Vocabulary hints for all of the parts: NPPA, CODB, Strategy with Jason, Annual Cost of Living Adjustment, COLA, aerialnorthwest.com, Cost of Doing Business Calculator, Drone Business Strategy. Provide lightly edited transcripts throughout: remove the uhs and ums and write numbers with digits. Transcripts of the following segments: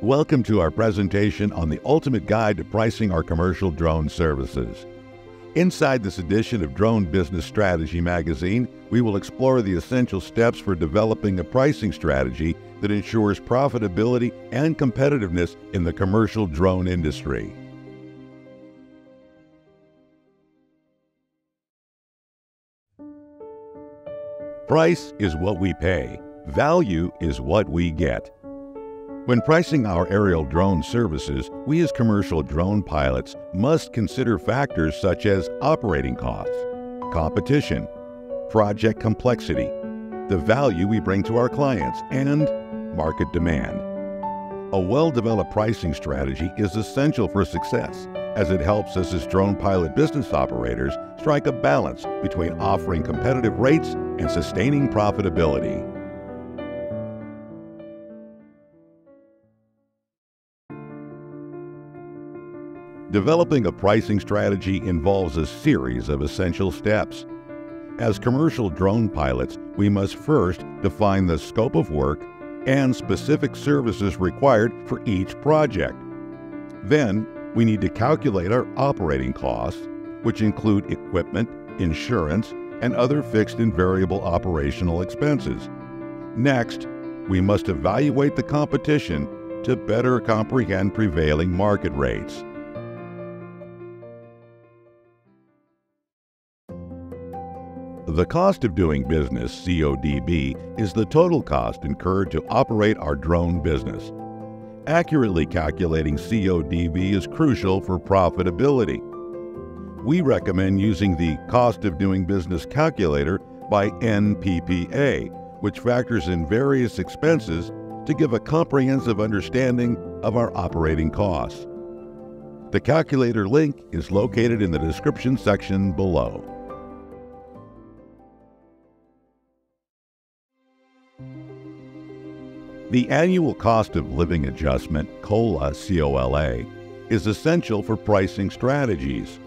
Welcome to our presentation on the ultimate guide to pricing our commercial drone services. Inside this edition of Drone Business Strategy magazine, we will explore the essential steps for developing a pricing strategy that ensures profitability and competitiveness in the commercial drone industry. Price is what we pay. Value is what we get. When pricing our aerial drone services, we as commercial drone pilots must consider factors such as operating costs, competition, project complexity, the value we bring to our clients, and market demand. A well-developed pricing strategy is essential for success, as it helps us as drone pilot business operators strike a balance between offering competitive rates and sustaining profitability. Developing a pricing strategy involves a series of essential steps. As commercial drone pilots, we must first define the scope of work and specific services required for each project. Then, we need to calculate our operating costs, which include equipment, insurance, and other fixed and variable operational expenses. Next, we must evaluate the competition to better comprehend prevailing market rates. The cost of doing business, CODB, is the total cost incurred to operate our drone business. Accurately calculating CODB is crucial for profitability. We recommend using the Cost of Doing Business Calculator by NPPA, which factors in various expenses to give a comprehensive understanding of our operating costs. The calculator link is located in the description section below. The Annual Cost of Living Adjustment, COLA, C-O-L-A, is essential for pricing strategies.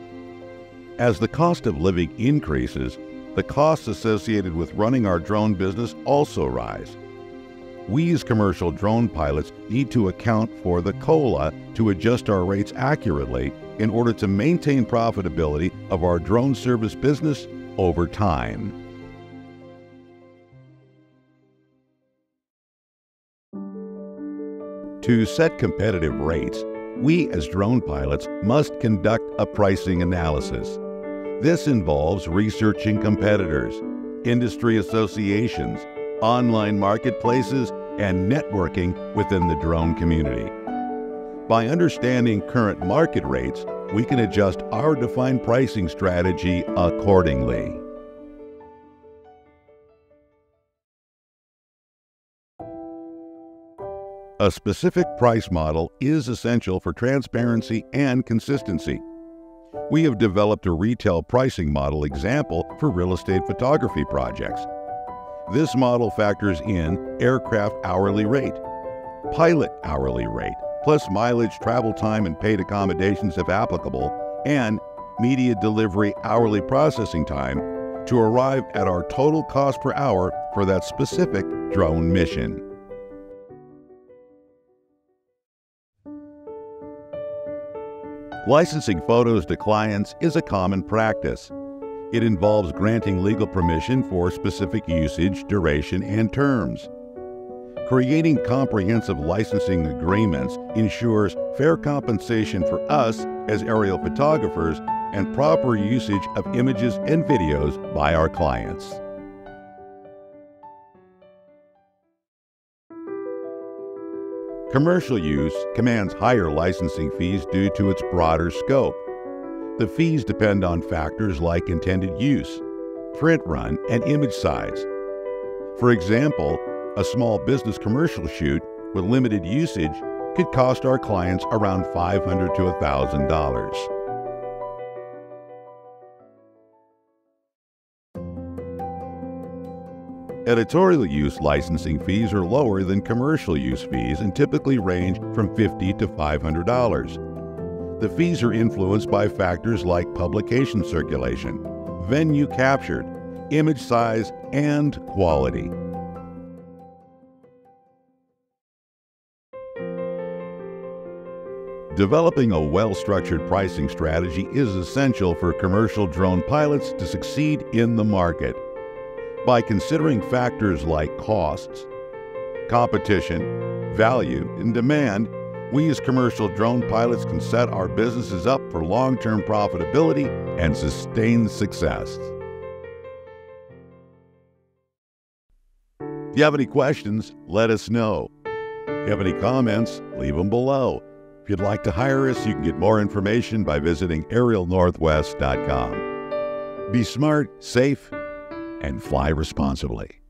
As the cost of living increases, the costs associated with running our drone business also rise. We as commercial drone pilots need to account for the COLA to adjust our rates accurately in order to maintain profitability of our drone service business over time. To set competitive rates, we as drone pilots must conduct a pricing analysis. This involves researching competitors, industry associations, online marketplaces, and networking within the drone community. By understanding current market rates, we can adjust our defined pricing strategy accordingly. A specific price model is essential for transparency and consistency. We have developed a retail pricing model example for real estate photography projects. This model factors in aircraft hourly rate, pilot hourly rate, plus mileage, travel time, and paid accommodations if applicable, and media delivery hourly processing time to arrive at our total cost per hour for that specific drone mission. Licensing photos to clients is a common practice. It involves granting legal permission for specific usage, duration, and terms. Creating comprehensive licensing agreements ensures fair compensation for us as aerial photographers and proper usage of images and videos by our clients. Commercial use commands higher licensing fees due to its broader scope. The fees depend on factors like intended use, print run, and image size. For example, a small business commercial shoot with limited usage could cost our clients around $500 to $1,000. Editorial use licensing fees are lower than commercial use fees and typically range from $50 to $500. The fees are influenced by factors like publication circulation, venue captured, image size, and quality. Developing a well-structured pricing strategy is essential for commercial drone pilots to succeed in the market. By considering factors like costs, competition, value, and demand, we as commercial drone pilots can set our businesses up for long-term profitability and sustained success. If you have any questions, let us know. If you have any comments, leave them below. If you'd like to hire us, you can get more information by visiting aerialnorthwest.com. Be smart, safe, and fly responsibly.